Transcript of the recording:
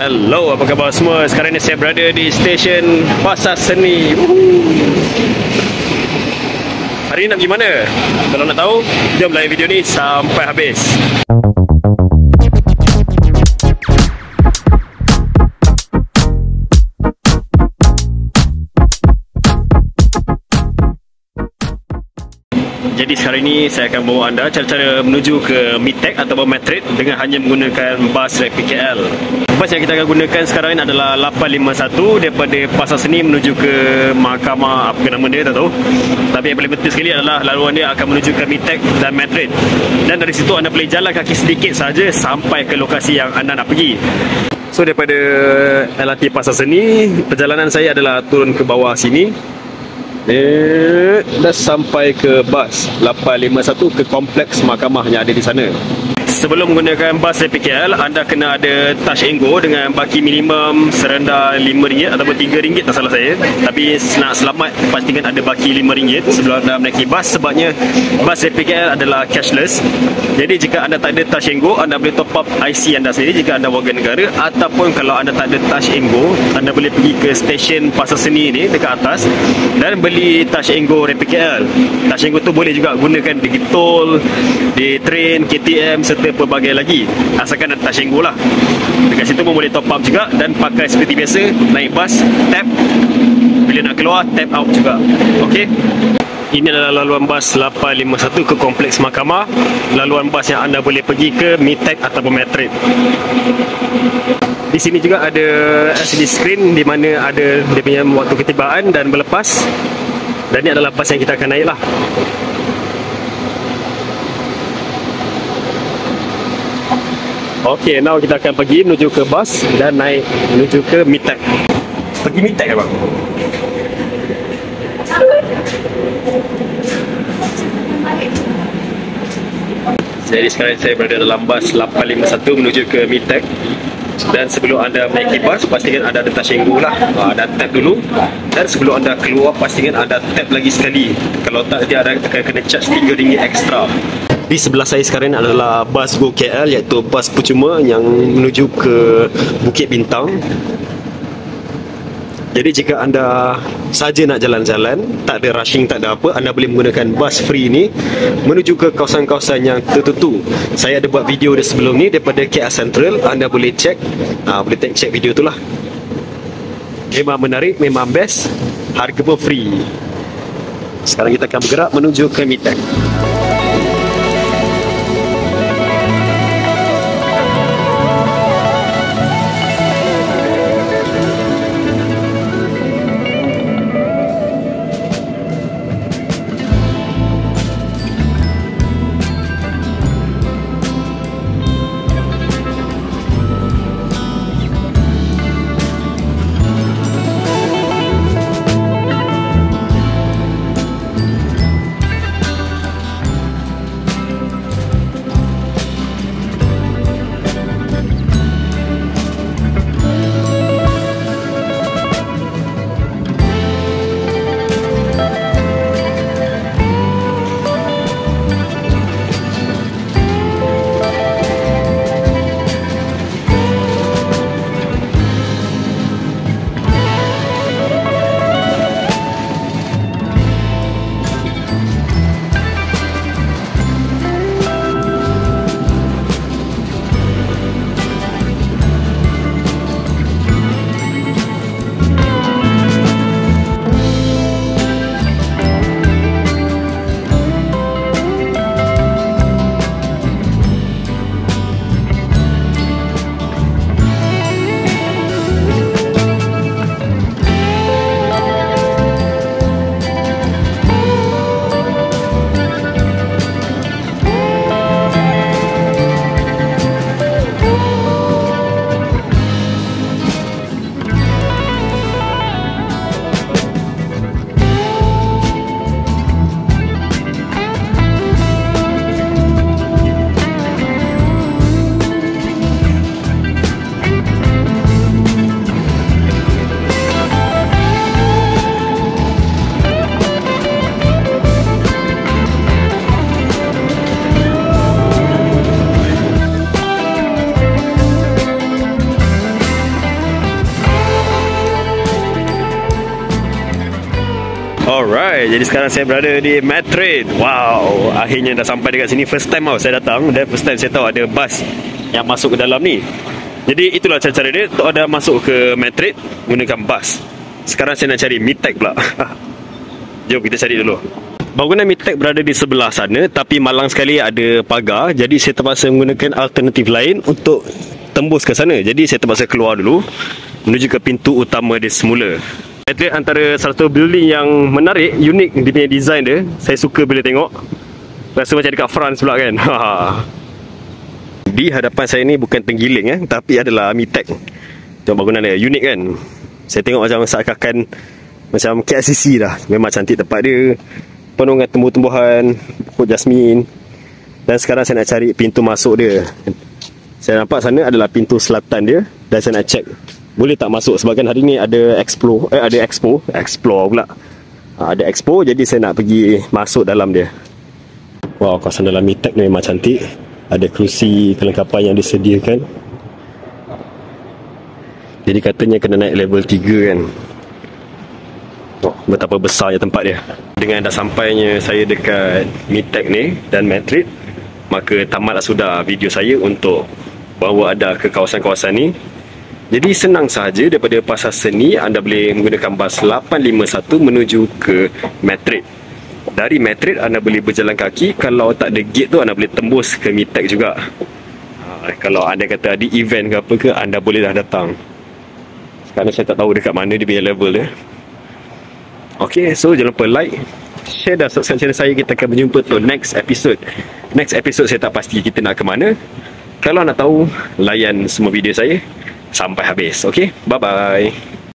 Hello, apa khabar semua? Sekarang ni saya berada di stesen Pasar Seni. Hari ni nak pergi mana? Kalau nak tahu, jom layan video ni sampai habis. Jadi sekarang ini saya akan bawa anda cara-cara menuju ke MITEC atau MATRADE dengan hanya menggunakan bas RapidKL. Bas yang kita akan gunakan sekarang ini adalah 851 daripada Pasar Seni menuju ke Mahkamah, apa nama dia tak tahu. Tapi yang paling penting sekali adalah laluan dia akan menuju ke MITEC dan MATRADE. Dan dari situ anda boleh jalan kaki sedikit saja sampai ke lokasi yang anda nak pergi. So daripada LRT Pasar Seni, perjalanan saya adalah turun ke bawah sini. Dah sampai ke bas 851 ke kompleks mahkamah yang ada di sana. Sebelum menggunakan bas RapidKL, anda kena ada Touch 'n Go dengan baki minimum serendah RM5 ataupun RM3 tak salah saya. Tapi nak selamat, pastikan ada baki RM5 sebelum anda menaiki bas, sebabnya bas RapidKL adalah cashless. Jadi jika anda tak ada Touch 'n Go, anda boleh top up IC anda sendiri jika anda warga negara, ataupun kalau anda tak ada Touch 'n Go, anda boleh pergi ke stesen Pasar Seni ni dekat atas dan beli Touch 'n Go RapidKL. Touch 'n Go tu boleh juga gunakan di tol, di train, KTM serta pelbagai lagi, asalkan ada Touch 'n Go lah. Dekat situ pun boleh top up juga dan pakai seperti biasa, naik bas tap, bila nak keluar tap out juga. Okey. Ini adalah laluan bas 851 ke kompleks mahkamah, laluan bas yang anda boleh pergi ke MITEC ataupun MATRADE. Di sini juga ada LCD screen di mana ada dia punya waktu ketibaan dan berlepas. Dan ini adalah bas yang kita akan naik lah. Okey, now kita akan pergi menuju ke bas dan naik menuju ke MITEC. Pergi MITEC ke bang? Jadi sekarang saya berada dalam bas 851 menuju ke MITEC. Dan sebelum anda menaiki bas, pastikan anda ada Touch 'n Go lah. Anda tap dulu. Dan sebelum anda keluar, pastikan anda tap lagi sekali. Kalau tak, nanti anda akan kena charge RM3 ekstra. Di sebelah saya sekarang adalah bas GoKL, iaitu bas percuma yang menuju ke Bukit Bintang. Jadi jika anda saja nak jalan-jalan, tak ada rushing, tak ada apa, anda boleh menggunakan bas free ni menuju ke kawasan-kawasan yang tertentu. Saya ada buat video dah sebelum ni daripada KL Central, anda boleh check, boleh check video tu lah. Memang menarik, memang best, harga pun free. Sekarang kita akan bergerak menuju ke MITEC. Alright, jadi sekarang saya berada di MATRADE. Wow, akhirnya dah sampai dekat sini. First time tau saya datang, dan first time saya tahu ada bas yang masuk ke dalam ni. Jadi itulah cara-cara dia. Tok ada masuk ke MATRADE gunakan bas. Sekarang saya nak cari MITEC pula. Jom kita cari dulu. Bangunan MITEC berada di sebelah sana, tapi malang sekali ada pagar. Jadi saya terpaksa menggunakan alternatif lain untuk tembus ke sana. Jadi saya terpaksa keluar dulu menuju ke pintu utama dia semula. MATRADE antara salah satu building yang menarik, unik dia punya design dia. Saya suka bila tengok. Rasa macam dekat France pula kan. Di hadapan saya ni bukan tenggiling tapi adalah MITEC. Tengok bangunan dia, unik kan. Saya tengok macam seakan-akan macam KLCC dah. Memang cantik tempat dia, penuh dengan tumbuh-tumbuhan, pokok jasmin. Dan sekarang saya nak cari pintu masuk dia. Saya nampak sana adalah pintu selatan dia, dan saya nak check boleh tak masuk sebabkan hari ni ada explore, ada expo, jadi saya nak pergi masuk dalam dia. Wow, kawasan dalam MITEC ni memang cantik. Ada kerusi, kelengkapan yang disediakan. Jadi katanya kena naik level 3 kan. Oh, betapa besarnya tempat dia. Dengan dah sampainya saya dekat MITEC ni dan MATRADE, maka tamatlah sudah video saya untuk bawa anda ke kawasan-kawasan ni. Jadi senang sahaja, daripada Pasar Seni anda boleh menggunakan bas 851 menuju ke MATRADE. Dari MATRADE anda boleh berjalan kaki. Kalau tak ada gate tu, anda boleh tembus ke MITEC juga. Kalau anda kata ada event ke apa ke, anda boleh dah datang. Sekarang saya tak tahu dekat mana dia punya level dia. Okay, so jangan lupa like, share dan subscribe channel saya. Kita akan berjumpa untuk next episode. Next episode saya tak pasti kita nak ke mana. Kalau nak tahu, layan semua video saya sampai habis. Okay, bye-bye.